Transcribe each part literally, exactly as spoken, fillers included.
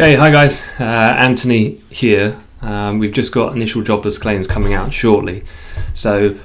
Okay, hi guys, uh, Anthony here. Um, we've just got initial jobless claims coming out shortly, so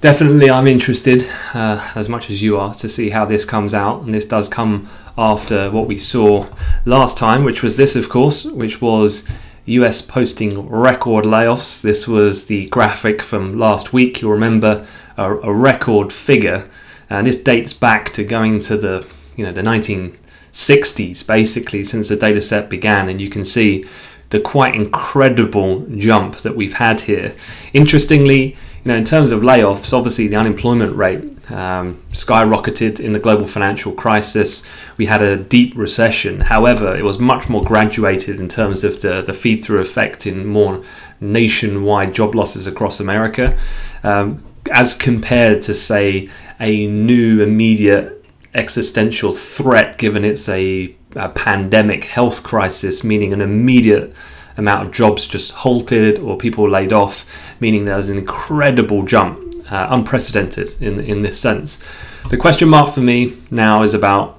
definitely I'm interested uh, as much as you are to see how this comes out, and this does come after what we saw last time, which was this, of course, which was U S posting record layoffs. This was the graphic from last week. You'll remember a, a record figure, and this dates back to going to the you know the nineteen sixties basically, since the data set began, and you can see the quite incredible jump that we've had here. Interestingly, you know, in terms of layoffs, obviously the unemployment rate um, skyrocketed in the global financial crisis. We had a deep recession. However, it was much more graduated in terms of the, the feed-through effect in more nationwide job losses across America, um, as compared to, say, a new immediate existential threat, given it's a, a pandemic health crisis, meaning an immediate amount of jobs just halted or people laid off, meaning there's an incredible jump, uh, unprecedented in, in this sense. The question mark for me now is about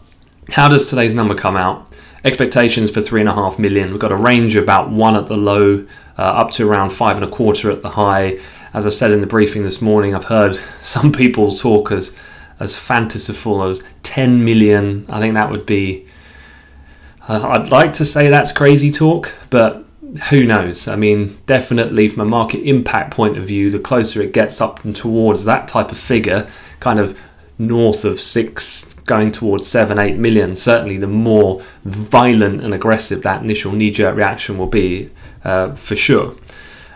how does today's number come out? Expectations for three and a half million. We've got a range of about one at the low, uh, up to around five and a quarter at the high. As I've said in the briefing this morning, I've heard some people talk as as fanciful as ten million. I think that would be, uh, I'd like to say that's crazy talk, but who knows? I mean, definitely from a market impact point of view, the closer it gets up and towards that type of figure, kind of north of six, going towards seven, eight million, certainly the more violent and aggressive that initial knee-jerk reaction will be, uh, for sure.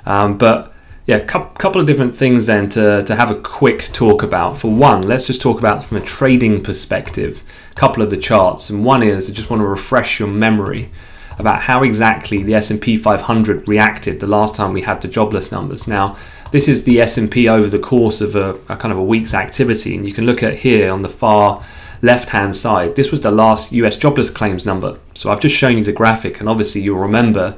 Um, but yeah, a couple of different things then to, to have a quick talk about. For one, let's just talk about from a trading perspective, a couple of the charts. And one is, I just want to refresh your memory about how exactly the S and P five hundred reacted the last time we had the jobless numbers. Now, this is the S and P over the course of a, a kind of a week's activity. And you can look at here on the far left-hand side, this was the last U S jobless claims number. So I've just shown you the graphic, and obviously you'll remember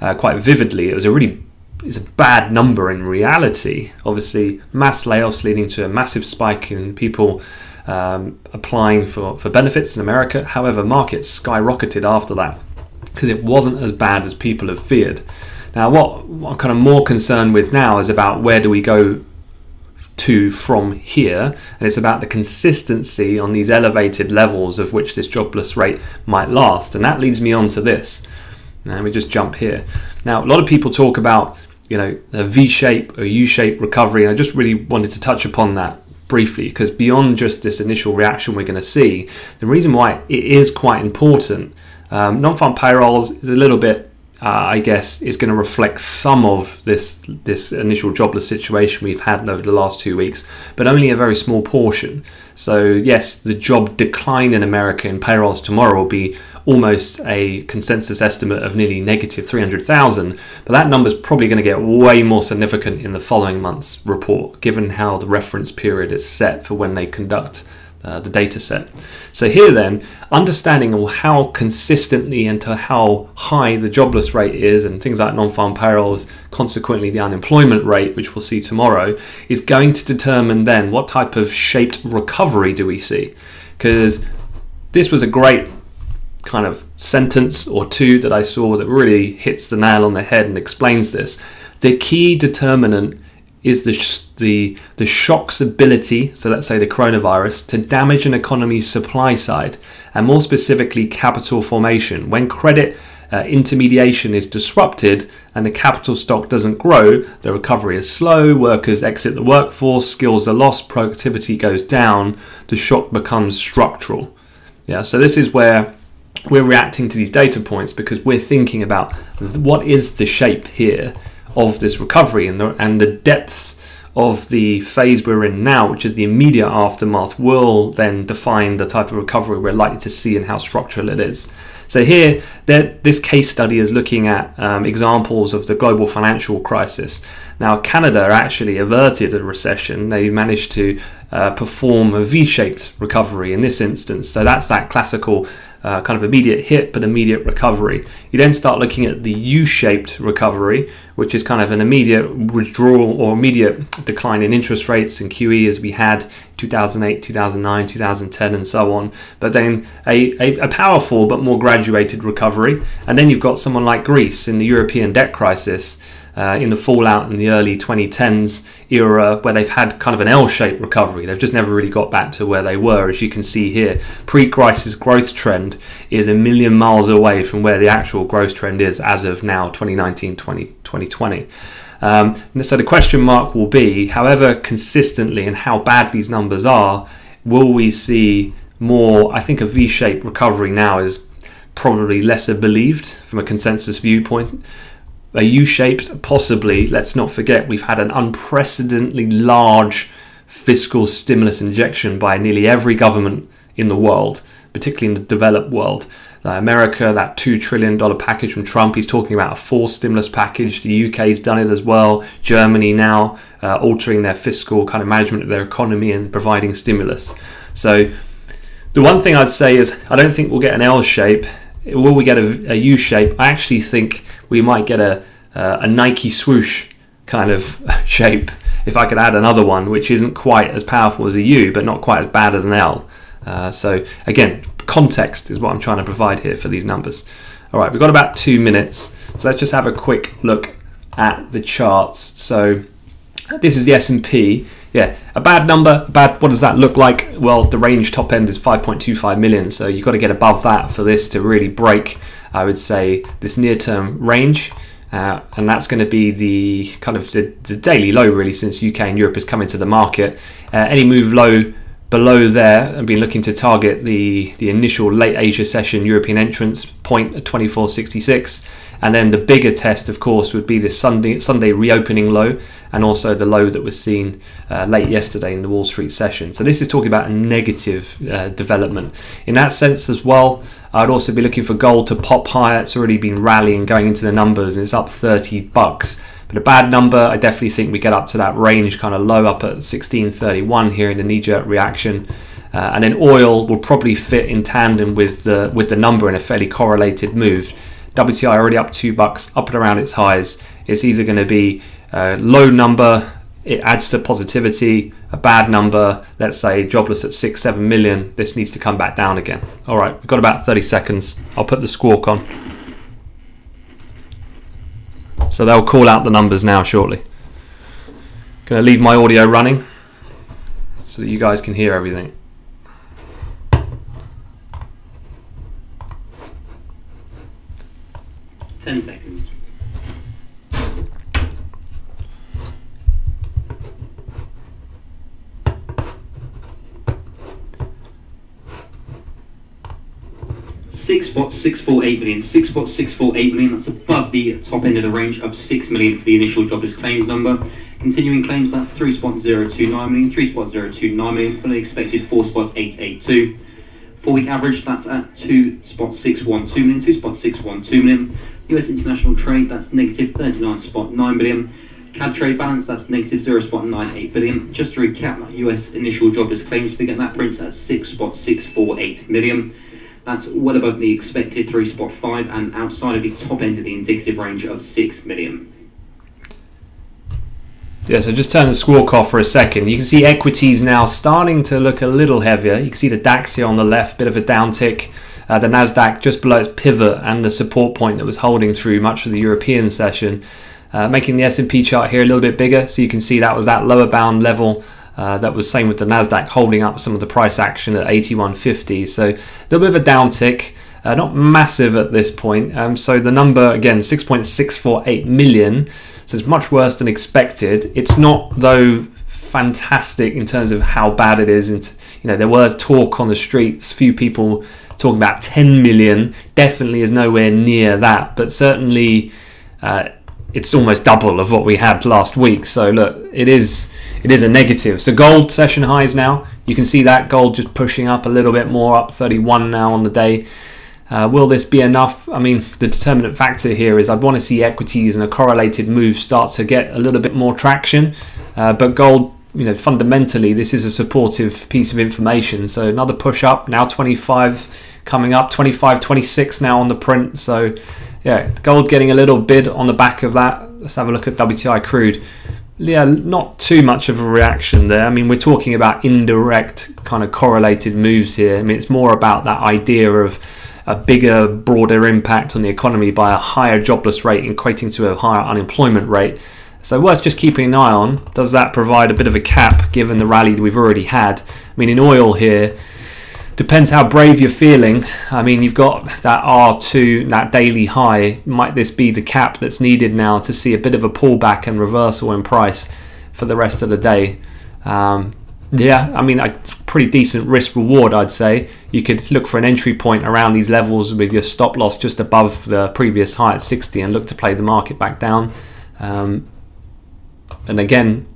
uh, quite vividly, it was a really it's a bad number in reality. Obviously, mass layoffs leading to a massive spike in people um, applying for, for benefits in America. However, markets skyrocketed after that because it wasn't as bad as people have feared. Now, what, what I'm kind of more concerned with now is about where do we go to from here, and it's about the consistency on these elevated levels of which this jobless rate might last. And that leads me on to this. Now, we just jump here. Now, a lot of people talk about you know, a V-shape or U-shape recovery, and I just really wanted to touch upon that briefly, because beyond just this initial reaction we're gonna see, the reason why it is quite important, um, non-farm payrolls is a little bit, uh, I guess, is gonna reflect some of this, this initial jobless situation we've had over the last two weeks, but only a very small portion. So yes, the job decline in America in payrolls tomorrow will be almost a consensus estimate of nearly negative three hundred thousand, but that number's probably going to get way more significant in the following month's report, given how the reference period is set for when they conduct uh, the data set. So here then, understanding how consistently and to how high the jobless rate is, and things like non-farm payrolls, consequently the unemployment rate, which we'll see tomorrow, is going to determine then what type of shaped recovery do we see, because this was a great kind of sentence or two that I saw that really hits the nail on the head and explains this. The key determinant is the sh the the shock's ability, so let's say the coronavirus, to damage an economy's supply side, and more specifically capital formation. When credit uh, intermediation is disrupted and the capital stock doesn't grow, the recovery is slow, workers exit the workforce, skills are lost, productivity goes down, the shock becomes structural. Yeah, so this is where we're reacting to these data points, because we're thinking about what is the shape here of this recovery, and the, and the depths of the phase we're in now, which is the immediate aftermath, will then define the type of recovery we're likely to see and how structural it is. So here, this case study is looking at um, examples of the global financial crisis. Now, Canada actually averted a recession. They managed to uh, perform a V-shaped recovery in this instance. So that's that classical uh, kind of immediate hit, but immediate recovery. You then start looking at the U-shaped recovery, which is kind of an immediate withdrawal or immediate decline in interest rates and Q E as we had two thousand eight, two thousand nine, two thousand ten, and so on. But then a, a, a powerful but more graduated recovery. And then you've got someone like Greece in the European debt crisis, Uh, in the fallout in the early twenty tens era, where they've had kind of an L-shaped recovery. They've just never really got back to where they were. As you can see here, pre-crisis growth trend is a million miles away from where the actual growth trend is as of now, twenty nineteen, twenty twenty. Um, and so the question mark will be, however consistently and how bad these numbers are, will we see more? I think a V-shaped recovery now is probably lesser believed from a consensus viewpoint. A U-shaped, possibly. Let's not forget we've had an unprecedentedly large fiscal stimulus injection by nearly every government in the world, particularly in the developed world. Uh, America, that two trillion dollar package from Trump, he's talking about a full stimulus package. The U K's done it as well. Germany now uh, altering their fiscal kind of management of their economy and providing stimulus. So the one thing I'd say is I don't think we'll get an L shape. Will we get a, a U shape? I actually think we might get a, uh, a Nike swoosh kind of shape, if I could add another one, which isn't quite as powerful as a U, but not quite as bad as an L. Uh, so again, context is what I'm trying to provide here for these numbers. All right, we've got about two minutes. So let's just have a quick look at the charts. So this is the S and P. Yeah, a bad number, bad, what does that look like? Well, the range top end is five point two five million, so you've got to get above that for this to really break, I would say, this near-term range. Uh, and that's going to be the kind of the, the daily low, really, since U K and Europe has come into the market. Uh, any move low below there, I've been looking to target the, the initial late Asia session European entrance point at twenty-four sixty-six. And then the bigger test, of course, would be this Sunday, Sunday reopening low, and also the low that was seen uh, late yesterday in the Wall Street session. So this is talking about a negative uh, development. In that sense as well, I'd also be looking for gold to pop higher. It's already been rallying going into the numbers, and it's up thirty bucks. But a bad number, I definitely think we get up to that range, kind of low up at sixteen thirty-one here in the knee-jerk reaction. Uh, and then oil will probably fit in tandem with the, with the number in a fairly correlated move. W T I already up two bucks, up and around its highs. It's either going to be a low number, it adds to positivity, a bad number, let's say jobless at six, seven million. This needs to come back down again. All right, we've got about thirty seconds. I'll put the squawk on. So they'll call out the numbers now shortly. Going to leave my audio running so that you guys can hear everything. ten seconds. six point six four eight million, six point six four eight million, that's above the top end of the range of six million for the initial jobless claims number. Continuing claims, that's three point zero two nine million, three point zero two nine million, fully expected four point eight eight two. Four-week average, that's at two point six one two million, two point six one two million. U S international trade, that's negative thirty-nine point nine billion. C A D trade balance, that's negative zero point nine eight billion. Just to recap, that U S initial jobless claims figure, that prints at six point six four eight million. That's well above the expected three point five and outside of the top end of the indicative range of six million. Yeah, so just turn the squawk off for a second. You can see equities now starting to look a little heavier. You can see the DAX here on the left, bit of a downtick. Uh, the NASDAQ just below its pivot and the support point that was holding through much of the European session. Uh, making the S and P chart here a little bit bigger. So you can see that was that lower bound level. Uh, that was same with the NASDAQ holding up some of the price action at eighty-one fifty. So a little bit of a downtick. Uh, not massive at this point. Um, so the number, again, six point six four eight million. So it's much worse than expected. It's not, though, fantastic in terms of how bad it is. And, you know, there was talk on the streets, few people talking about ten million. Definitely is nowhere near that. But certainly uh, it's almost double of what we had last week. So, look, it is... It is a negative. So gold session highs now. You can see that gold just pushing up a little bit more, up thirty-one now on the day. Uh, will this be enough? I mean, the determinant factor here is I'd want to see equities and a correlated move start to get a little bit more traction. Uh, but gold, you know, fundamentally, this is a supportive piece of information. So another push up, now twenty-five, coming up, twenty-five, twenty-six now on the print. So yeah, gold getting a little bid on the back of that. Let's have a look at W T I crude. Yeah, not too much of a reaction there. I mean, we're talking about indirect kind of correlated moves here. I mean, it's more about that idea of a bigger, broader impact on the economy by a higher jobless rate equating to a higher unemployment rate. So worth just keeping an eye on. Does that provide a bit of a cap given the rally we've already had? I mean, in oil here, depends how brave you're feeling. I mean, you've got that R two, that daily high. Might this be the cap that's needed now to see a bit of a pullback and reversal in price for the rest of the day? Um, yeah, I mean, a pretty decent risk reward, I'd say. You could look for an entry point around these levels with your stop loss just above the previous high at sixty and look to play the market back down. Um, And again,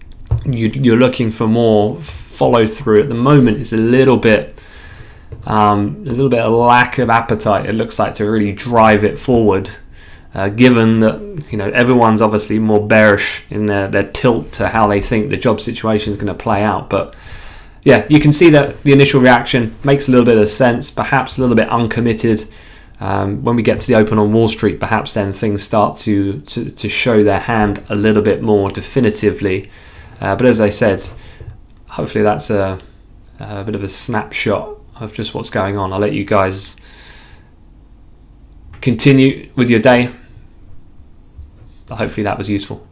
you, you're looking for more follow through. At the moment, it's a little bit, um, there's a little bit of lack of appetite, it looks like, to really drive it forward, uh, given that, you know, everyone's obviously more bearish in their, their tilt to how they think the job situation is going to play out. But yeah, you can see that the initial reaction makes a little bit of sense, perhaps a little bit uncommitted. Um, when we get to the open on Wall Street, perhaps then things start to, to, to show their hand a little bit more definitively. Uh, but as I said, hopefully that's a, a bit of a snapshot of just what's going on. I'll let you guys continue with your day. But hopefully that was useful.